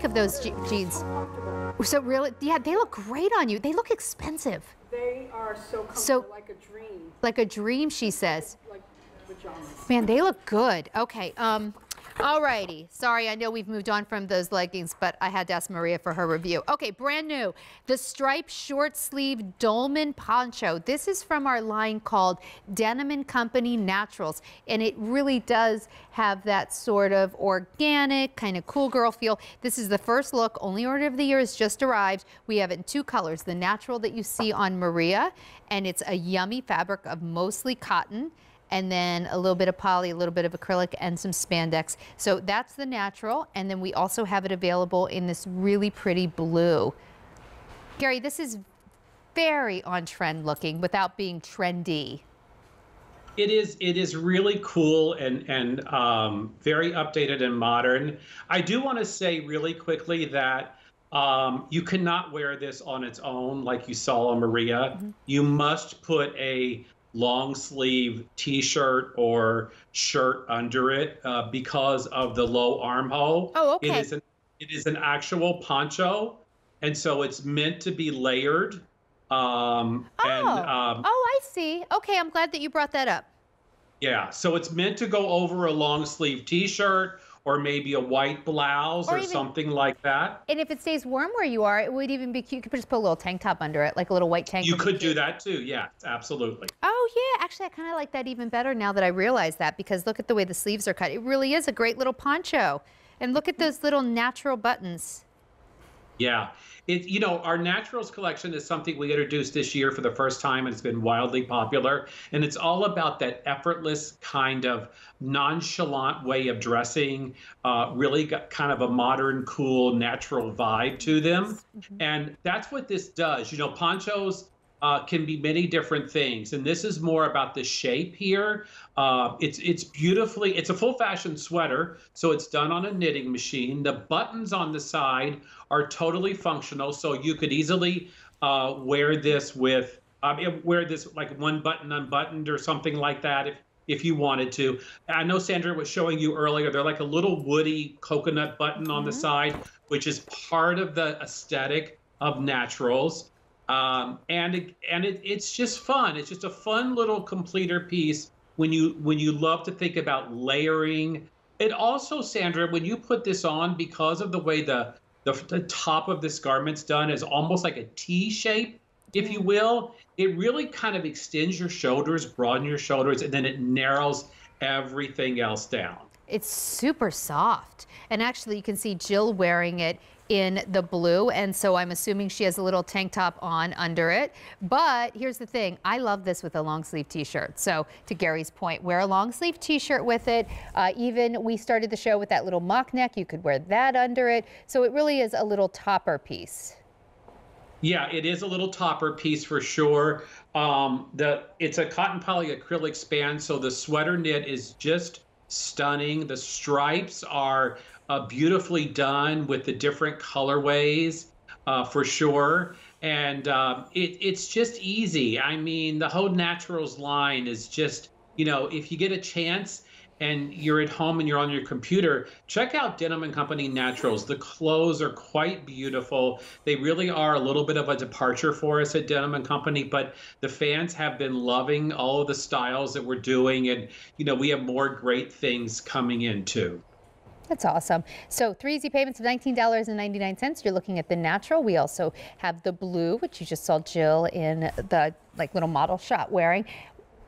think of those jeans? So really, yeah, they look great on you. They look expensive. They are so comfortable, so, like a dream. Like a dream, she says. Like pajamas. Man, they look good. Okay, alrighty. Sorry, I know we've moved on from those leggings, but I had to ask Maria for her review. Okay, brand new. The striped short sleeve dolman poncho. This is from our line called Denim & Company Naturals, and it really does have that sort of organic, kind of cool girl feel. This is the first look. Only order of the year has just arrived. We have it in two colors. The natural that you see on Maria, and it's a yummy fabric of mostly cotton, and then a little bit of poly, a little bit of acrylic, and some spandex. So that's the natural, and then we also have it available in this really pretty blue. Gary, this is very on trend looking without being trendy. It is really cool and very updated and modern. I do want to say really quickly that you cannot wear this on its own like you saw on Maria. Mm-hmm. You must put a long sleeve t-shirt or shirt under it because of the low armhole. Oh, okay. It is an actual poncho, and so it's meant to be layered. Oh, I see. Okay, I'm glad that you brought that up. Yeah, so it's meant to go over a long sleeve t-shirt or maybe a white blouse or even something like that. And if it stays warm where you are, it would even be cute. You could just put a little tank top under it, like a little white tank. You could do that too, yeah, absolutely. Oh yeah, actually I kind of like that even better now that I realize that, because look at the way the sleeves are cut. It really is a great little poncho. And look at those little natural buttons. Yeah, you know, our Naturals collection is something we introduced this year for the first time, and it's been wildly popular. And it's all about that effortless kind of nonchalant way of dressing, really got kind of a modern, cool, natural vibe to them. Mm-hmm. And that's what this does. You know, ponchos can be many different things. And this is more about the shape here. It's beautifully, it's a full fashion sweater, so it's done on a knitting machine. The buttons on the side are totally functional, so you could easily wear this with, wear this like one button unbuttoned or something like that if you wanted to. I know Sandra was showing you earlier, they're like a little woody coconut button on the side, which is part of the aesthetic of Naturals. And it's just fun. It's just a fun little completer piece when you love to think about layering. It also, Sandra, when you put this on, because of the way the top of this garment's done is almost like a T shape, if you will, it really kind of extends your shoulders, broaden your shoulders, and then it narrows everything else down. It's super soft. And actually you can see Jill wearing it in the blue, and so I'm assuming she has a little tank top on under it. But here's the thing, I love this with a long sleeve t-shirt. So to Gary's point, wear a long sleeve t-shirt with it. Even we started the show with that little mock neck, you could wear that under it. So it really is a little topper piece. Yeah, it is a little topper piece for sure. It's a cotton poly acrylic span, so the sweater knit is just stunning. The stripes are beautifully done with the different colorways for sure. And it's just easy. I mean, the whole Naturals line is just, you know, if you get a chance and you're at home and you're on your computer, check out Denim & Company Naturals. The clothes are quite beautiful. They really are a little bit of a departure for us at Denim & Company, but the fans have been loving all of the styles that we're doing. And, you know, we have more great things coming in too. That's awesome. So 3 easy payments of $19.99. You're looking at the natural. We also have the blue, which you just saw Jill in the like little model shot wearing.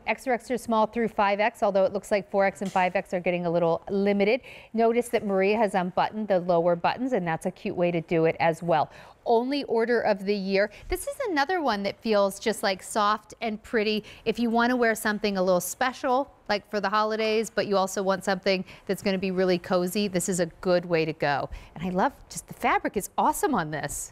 Extra, extra small through 5X, although it looks like 4X and 5X are getting a little limited. Notice that Maria has unbuttoned the lower buttons, and that's a cute way to do it as well. Only order of the year. This is another one that feels just like soft and pretty. If you want to wear something a little special, like for the holidays, but you also want something that's going to be really cozy, this is a good way to go. And I love just the fabric is awesome on this.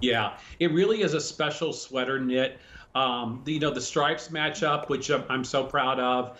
Yeah, it really is a special sweater knit. You know, the stripes match up, which I'm so proud of.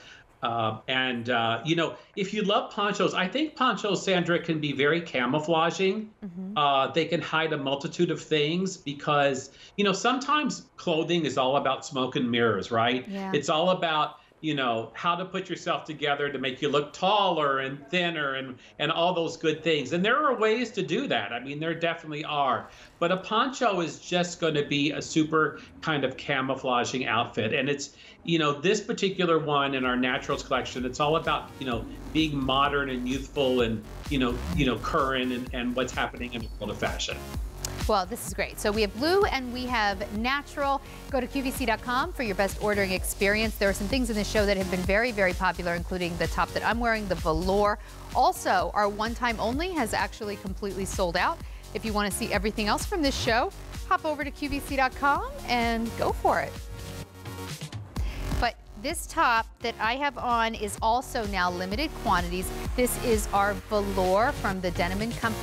You know, if you love ponchos, I think ponchos, Sandra, can be very camouflaging. Mm-hmm. They can hide a multitude of things because, you know, sometimes clothing is all about smoke and mirrors, right? Yeah. It's all about you know, how to put yourself together to make you look taller and thinner and all those good things. And there are ways to do that. I mean, there definitely are. But a poncho is just going to be a super kind of camouflaging outfit. And it's, you know, this particular one in our Naturals collection, it's all about, you know, being modern and youthful and, you know, current and what's happening in the world of fashion. Well, this is great. So we have blue and we have natural. Go to QVC.com for your best ordering experience. There are some things in this show that have been very, very popular, including the top that I'm wearing, the velour. Also, our one-time only has actually completely sold out. If you want to see everything else from this show, hop over to QVC.com and go for it. But this top that I have on is also now limited quantities. This is our velour from the Denim & Company.